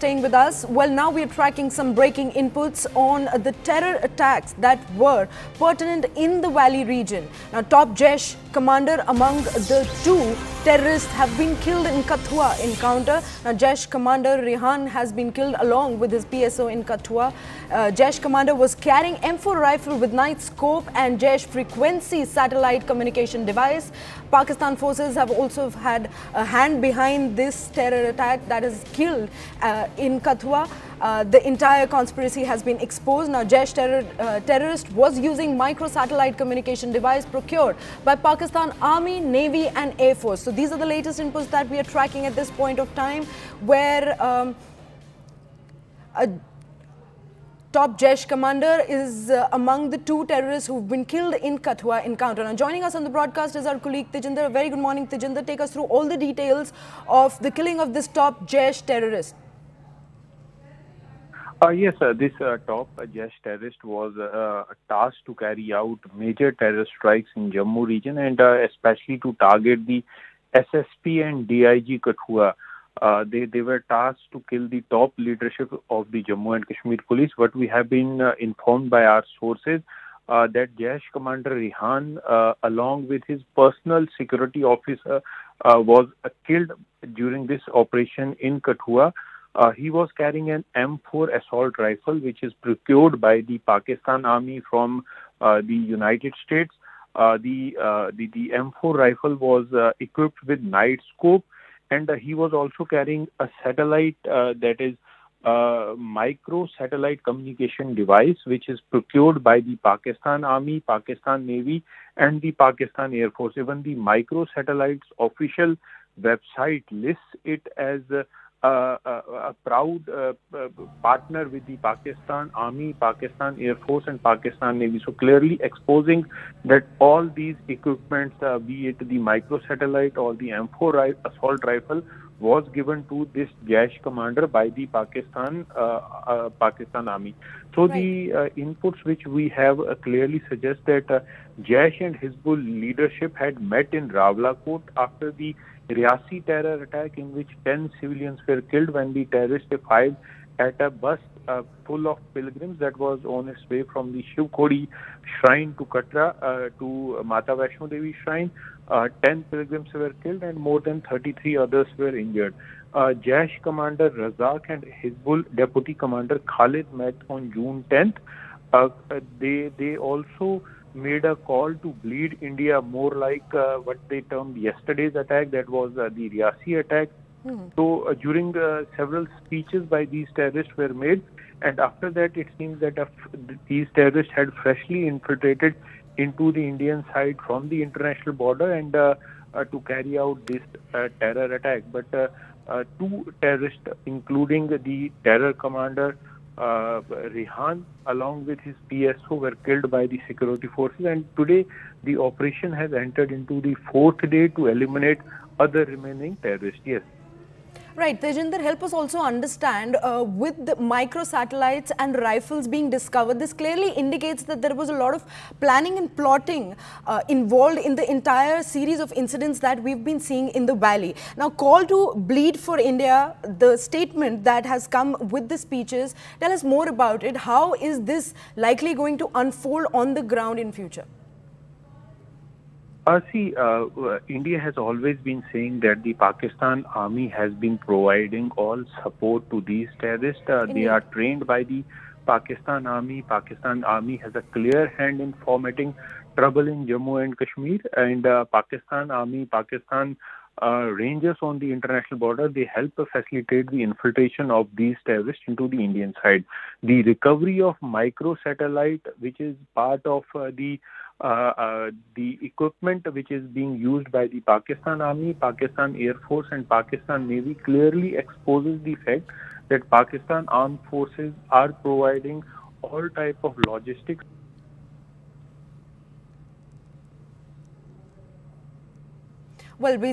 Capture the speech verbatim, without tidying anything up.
Staying with us. Well, now we are tracking some breaking inputs on the terror attacks that were pertinent in the valley region. Now, top Jaish commander among the two terrorists have been killed in Kathua encounter. Now, Jaish commander Rehan has been killed along with his P S O in Kathua. Uh, Jaish commander was carrying M four rifle with night scope and Jaish frequency satellite communication device. Pakistan forces have also had a hand behind this terror attack that has killed uh, in Kathua. Uh, the entire conspiracy has been exposed. Now, Jaish terror, uh, terrorist was using micro-satellite communication device procured by Pakistan Army, Navy and Air Force. So these are the latest inputs that we are tracking at this point of time, where um, a top Jaish commander is uh, among the two terrorists who've been killed in Kathua encounter. Now, joining us on the broadcast is our colleague Tejinder. A very good morning, Tejinder. Take us through all the details of the killing of this top Jaish terrorist. Uh, yes, uh, this uh, top uh, Jaish terrorist was uh, tasked to carry out major terror strikes in Jammu region, and uh, especially to target the S S P and D I G Kathua. Uh, they, they were tasked to kill the top leadership of the Jammu and Kashmir police. But we have been uh, informed by our sources uh, that Jaish commander Rehan, uh, along with his personal security officer, uh, was uh, killed during this operation in Kathua. Uh, he was carrying an M four assault rifle, which is procured by the Pakistan Army from uh, the United States. Uh, the, uh, the the M four rifle was uh, equipped with night scope, and uh, he was also carrying a satellite, uh, that is a micro satellite communication device, which is procured by the Pakistan Army, Pakistan Navy, and the Pakistan Air Force. Even the micro satellite's official website lists it as Uh, Uh, a, a proud uh, partner with the Pakistan Army, Pakistan Air Force and Pakistan Navy. So clearly exposing that all these equipments, uh, be it the microsatellite or the M four assault rifle, was given to this Jaish commander by the Pakistan uh, uh, Pakistan Army. So right. The uh, inputs which we have uh, clearly suggest that uh, Jaish and Hizbul leadership had met in Rawalakot after the Riyasi terror attack, in which ten civilians were killed when the terrorists fired at a bus uh, full of pilgrims that was on its way from the Shivkori shrine to Katra uh, to Mata Vaishno Devi shrine. Uh, ten pilgrims were killed and more than thirty-three others were injured. Uh, Jaish commander Razak and Hizbul deputy commander Khalid met on June tenth. Uh, they, they also made a call to bleed India, more like uh, what they termed yesterday's attack, that was uh, the Riyasi attack. Mm. So uh, during uh, several speeches by these terrorists were made, and after that it seems that uh, these terrorists had freshly infiltrated into the Indian side from the international border and uh, uh, to carry out this uh, terror attack. But uh, uh, two terrorists, including the terror commander Uh, Rehan along with his P S O, were killed by the security forces, and today the operation has entered into the fourth day to eliminate other remaining terrorists. Yes. Right, Tejinder, help us also understand, uh, with the micro-satellites and rifles being discovered, this clearly indicates that there was a lot of planning and plotting uh, involved in the entire series of incidents that we've been seeing in the valley. Now, call to bleed for India, the statement that has come with the speeches, tell us more about it. How is this likely going to unfold on the ground in future? Uh, see, uh, India has always been saying that the Pakistan Army has been providing all support to these terrorists. Uh, they are trained by the Pakistan Army. Pakistan Army has a clear hand in formatting trouble in Jammu and Kashmir. And uh, Pakistan Army, Pakistan uh, Rangers on the international border, they help facilitate the infiltration of these terrorists into the Indian side. The recovery of microsatellite, which is part of uh, the Uh, uh, the equipment which is being used by the Pakistan Army, Pakistan Air Force and Pakistan Navy, clearly exposes the fact that Pakistan Armed Forces are providing all type of logistics. Well, we